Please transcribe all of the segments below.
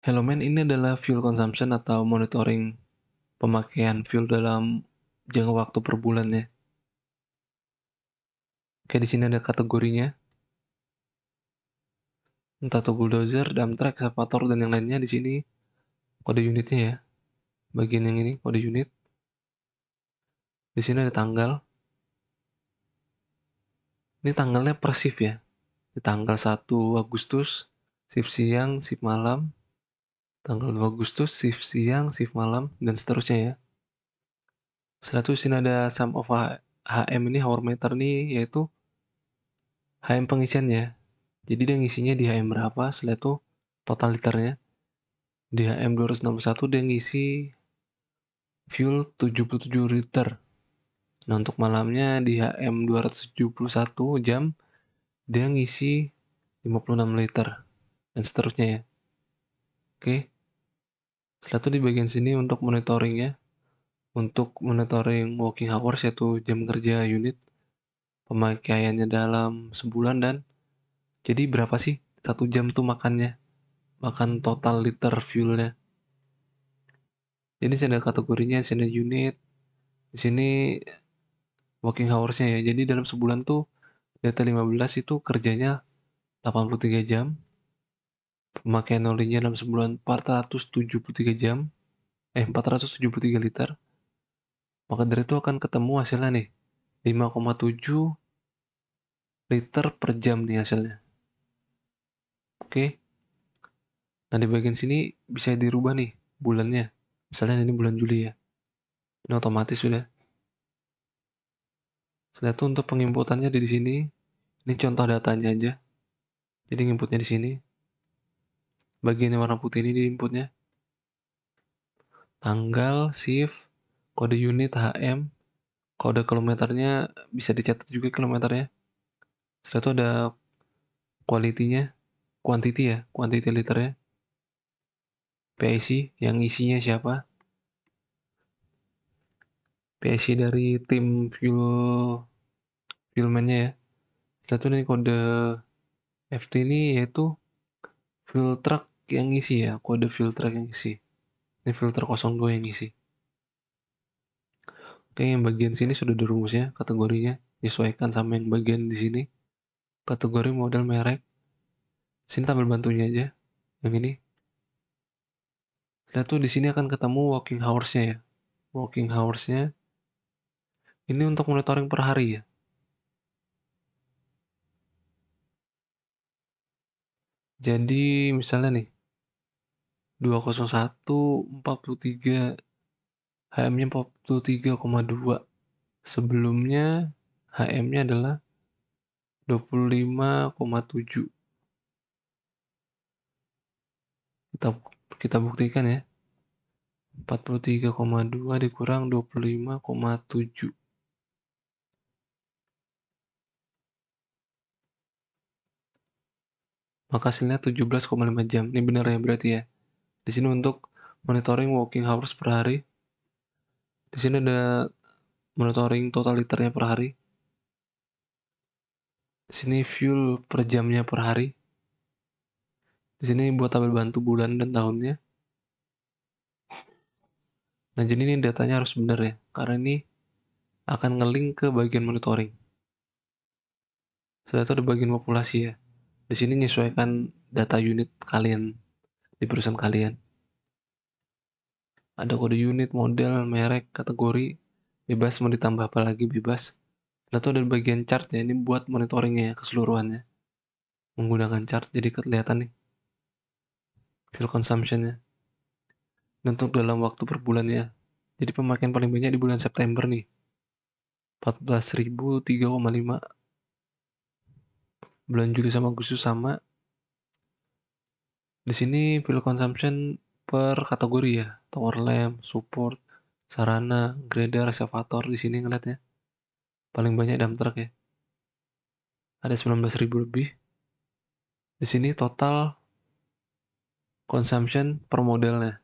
Hello men, ini adalah fuel consumption atau monitoring pemakaian fuel dalam jangka waktu per bulannya. Oke, di sini ada kategorinya. Entah itu bulldozer, dump truck, excavator, dan yang lainnya. Di sini kode unitnya ya. Bagian yang ini kode unit. Di sini ada tanggal. Ini tanggalnya per shift ya. Di tanggal 1 Agustus, shift siang, shift malam. Tanggal 2 Agustus, shift siang, shift malam, dan seterusnya ya. Setelah itu disini ada sum of HM ini, hour meter nih, yaitu HM pengisiannya. Jadi dia ngisinya di HM berapa, setelah itu total liternya. Di HM 261 dia ngisi fuel 77 liter. Nah untuk malamnya di HM 271 jam, dia ngisi 56 liter, dan seterusnya ya. Oke, setelah itu di bagian sini untuk monitoringnya, untuk monitoring working hours yaitu jam kerja unit, pemakaiannya dalam sebulan, dan jadi berapa sih satu jam tuh makannya, makan total liter fuelnya. Jadi ada kategorinya, sini unit, di sini working hoursnya ya. Jadi dalam sebulan tuh data 15 itu kerjanya 83 jam. Pemakaian olinya dalam sebulan 473 liter. Maka dari itu akan ketemu hasilnya nih, 5,7 liter per jam nih hasilnya. Oke. Nah di bagian sini bisa dirubah nih bulannya. Misalnya ini bulan Juli ya. Ini otomatis sudah. Setelah itu untuk penginputannya di sini. Ini contoh datanya aja. Jadi inputnya di sini. Bagian yang warna putih ini di inputnya. Tanggal, shift, kode unit HM, kode kilometernya bisa dicatat juga kilometernya. Setelah itu ada quality-nya, quantity ya, quantity liternya. PIC yang isinya siapa? PIC dari tim fuelman-nya ya. Setelah itu ini kode FT ini yaitu fuel truck yang isi ya, kode fuel truck yang isi. Ini filter 02 yang isi. Oke, yang bagian sini sudah dirumusnya kategorinya, disesuaikan sama yang bagian di sini. Kategori, model, merek. Sini tabel bantunya aja, yang ini. Setelah itu di sini akan ketemu working hours-nya ya. Working hours-nya ini untuk monitoring per hari ya. Jadi misalnya nih 201 43 HM-nya 43,2. Sebelumnya HM-nya adalah 25,7. Kita buktikan ya. 43,2 dikurang 25,7. Maka hasilnya 17,5 jam. Ini benar ya berarti ya. Di sini untuk monitoring working hours per hari. Di sini ada monitoring total liternya per hari. Di sini fuel per jamnya per hari. Di sini buat tabel bantu bulan dan tahunnya. Nah, jadi ini datanya harus benar ya, karena ini akan nge-link ke bagian monitoring. Setelah itu ada bagian populasi ya. Di sini menyesuaikan data unit kalian di perusahaan kalian. Ada kode unit, model, merek, kategori, bebas mau ditambah apa lagi bebas. Lalu ada bagian chart ya, ini buat monitoringnya ya, keseluruhannya. Menggunakan chart jadi kelihatan nih fuel consumption-nya. Dan untuk dalam waktu per bulan ya. Jadi pemakaian paling banyak di bulan September nih. 14.003,5. Bulan Juli sama Agustus sama. Di sini fuel consumption per kategori ya, tower lamp, support, sarana, grader, excavator di sini ngeliatnya. Paling banyak dump truck ya. Ada 19.000 lebih. Di sini total consumption per modelnya.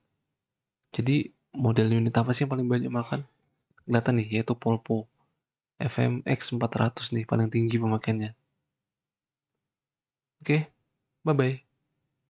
Jadi model unit apa sih yang paling banyak makan? Kelihatan nih, yaitu Volvo FMX 400 nih paling tinggi pemakaiannya. Oke, bye-bye.